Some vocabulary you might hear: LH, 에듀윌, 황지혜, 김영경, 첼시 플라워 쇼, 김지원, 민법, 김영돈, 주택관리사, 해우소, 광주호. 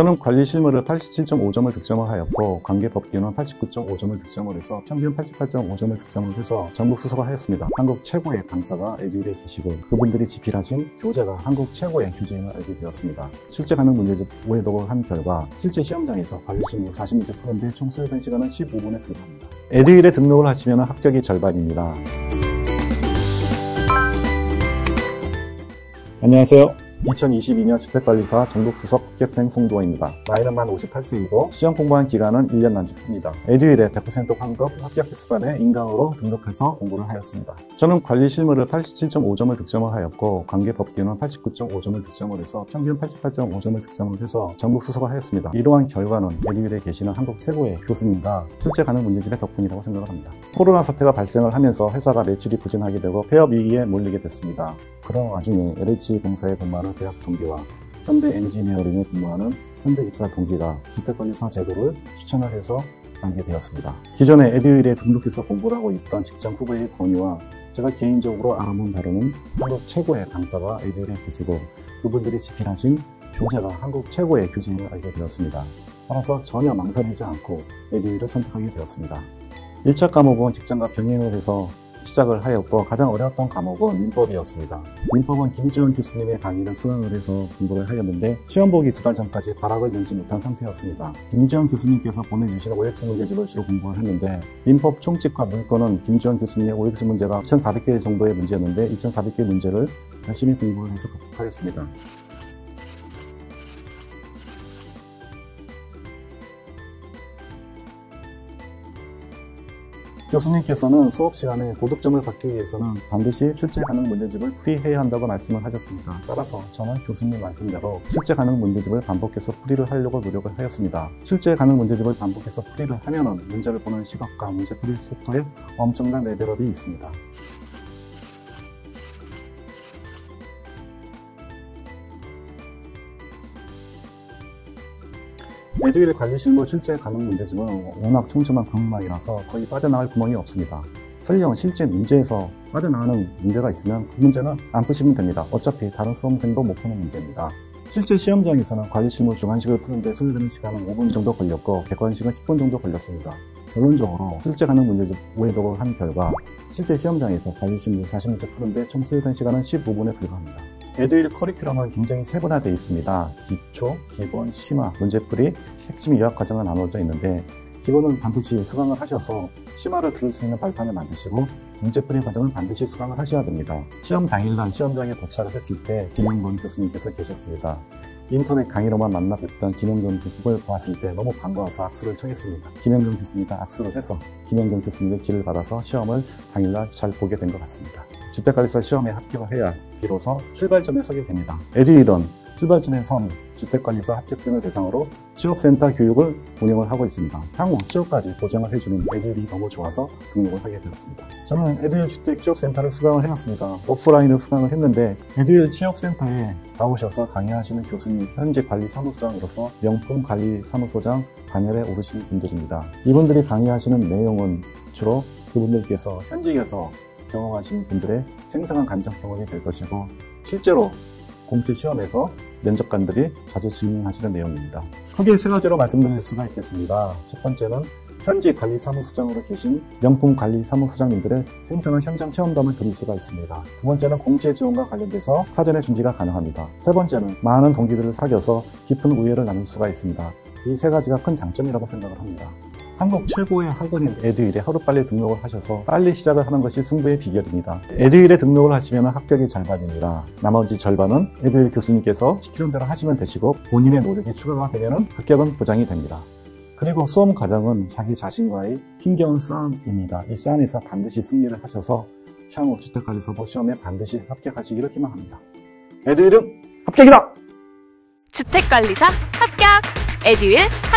저는 관리 실무를 87.5점을 득점하였고 관계법 기호는 89.5점을 득점을 해서 평균 88.5점을 득점을 해서 전국 수석을 하였습니다. 한국 최고의 강사가 에듀윌에 계시고 그분들이 집필하신 교재가 한국 최고의 교재임을 알게 되었습니다. 출제 가능 문제집 5회독을 한 결과 실제 시험장에서 관리 실무 40문제 푸는데 총 소요된 시간은 15분에 불과합니다. 에듀윌에 등록을 하시면 합격이 절반입니다. 안녕하세요. 2022년 주택관리사 전국수석 합격생 송도원입니다. 나이는 만 58세이고 시험 공부한 기간은 1년 남짓입니다. 에듀윌에 100% 환급 합격 횟수반에 인강으로 등록해서 공부를 하였습니다. 저는 관리 실무를 87.5점을 득점을 하였고 관계법 기호는 89.5점을 득점을 해서 평균 88.5점을 득점을 해서 전국수석을 하였습니다. 이러한 결과는 에듀윌에 계시는 한국 최고의 교수님과 출제 가능 문제집의 덕분이라고 생각을 합니다. 코로나 사태가 발생을 하면서 회사가 매출이 부진하게 되고 폐업 위기에 몰리게 됐습니다. 그런 와중에 LH 공사에 근무하는 대학 동기와 현대 엔지니어링에 근무하는 현대 입사 동기가 주택관리사 제도를 추천을 해서 알게 되었습니다. 기존에 에듀윌에 등록해서 공부를 하고 있던 직장 후배의 권유와 제가 개인적으로 알아본 바로는 한국 최고의 강사가 에듀윌에 계시고 그분들이 집필하신 교재가 한국 최고의 교재임을 알게 되었습니다. 따라서 전혀 망설이지 않고 에듀윌을 선택하게 되었습니다. 1차 과목은 직장과 병행을 해서 시작을 하였고 가장 어려웠던 과목은 민법이었습니다. 민법은 김지원 교수님의 강의를 수강을 해서 공부를 하였는데 시험 보기 2달 전까지 발악을 늘지 못한 상태였습니다. 김지원 교수님께서 보내주신 OX 문제집을 주로 공부를 했는데 민법 총칙과 문건은 김지원 교수님의 OX 문제가 2,400개 정도의 문제였는데 2,400개 문제를 열심히 공부를 해서 극복하였습니다. 교수님께서는 수업 시간에 고득점을 받기 위해서는 반드시 출제 가능 문제집을 풀이해야 한다고 말씀을 하셨습니다. 따라서 저는 교수님 말씀대로 출제 가능 문제집을 반복해서 풀이를 하려고 노력을 하였습니다. 출제 가능 문제집을 반복해서 풀이를 하면은 문제를 보는 시각과 문제 풀이 속도에 엄청난 레벨업이 있습니다. 에듀윌 관리 실무 출제 가능 문제집은 워낙 촘촘한 강막이라서 거의 빠져나갈 구멍이 없습니다. 설령 실제 문제에서 빠져나가는 문제가 있으면 그 문제는 안 푸시면 됩니다. 어차피 다른 수험생도 못 푸는 문제입니다. 실제 시험장에서는 관리 실무 주관식을 푸는데 소요되는 시간은 5분 정도 걸렸고 객관식은 10분 정도 걸렸습니다. 결론적으로 출제 가능 문제집 5회독을 한 결과 실제 시험장에서 관리 실무 40문제 푸는데 총 소요된 시간은 15분에 불과합니다. 에듀윌 커리큘럼은 굉장히 세분화되어 있습니다. 기초, 기본, 심화, 문제풀이, 핵심 요약 과정을 나눠져 있는데 기본은 반드시 수강을 하셔서 심화를 들을 수 있는 발판을 만드시고 문제풀이 과정은 반드시 수강을 하셔야 됩니다. 시험 당일날 시험장에 도착을 했을 때 김영돈 교수님께서 계셨습니다. 인터넷 강의로만 만나 뵙던 김영경 교수를 보았을 때 너무 반가워서 악수를 청했습니다. 김영경 교수님과 악수를 해서 김영경 교수님의 길을 받아서 시험을 당일날 잘 보게 된 것 같습니다. 주택관리사 시험에 합격을 해야 비로소 출발점에 서게 됩니다. 에듀윌은 출발점에 선 주택관리사 합격생을 대상으로 취업센터 교육을 운영을 하고 있습니다. 향후 취업까지 보장을 해주는 에듀윌이 너무 좋아서 등록을 하게 되었습니다. 저는 에듀윌 주택 취업센터를 수강을 해왔습니다. 오프라인을 수강을 했는데 에듀윌 취업센터에 나오셔서 강의하시는 교수님, 현재 관리사무소장으로서 명품 관리사무소장 단열에 오르신 분들입니다. 이분들이 강의하시는 내용은 주로 그분들께서 현직에서 경험하신 분들의 생생한 감정 경험이 될 것이고 실제로 공채 시험에서 면접관들이 자주 질문하시는 내용입니다. 크게 세 가지로 말씀드릴 수가 있겠습니다. 첫 번째는 현지 관리사무소장으로 계신 명품 관리사무소장님들의 생생한 현장 체험담을 들을 수가 있습니다. 두 번째는 공채 지원과 관련돼서 사전에 준비가 가능합니다. 세 번째는 많은 동기들을 사귀어서 깊은 우애를 나눌 수가 있습니다. 이 세 가지가 큰 장점이라고 생각을 합니다. 한국 최고의 학원인 에듀윌에 하루빨리 등록을 하셔서 빨리 시작을 하는 것이 승부의 비결입니다. 에듀윌에 등록을 하시면 합격이 절반입니다. 나머지 절반은 에듀윌 교수님께서 시키는 대로 하시면 되시고 본인의 노력이 추가가 되면 합격은 보장이 됩니다. 그리고 수험 과정은 자기 자신과의 힘겨운 싸움입니다. 이 싸움에서 반드시 승리를 하셔서 향후 주택관리사법 시험에 반드시 합격하시기를 희망합니다. 에듀윌은 합격이다! 주택관리사 합격! 에듀윌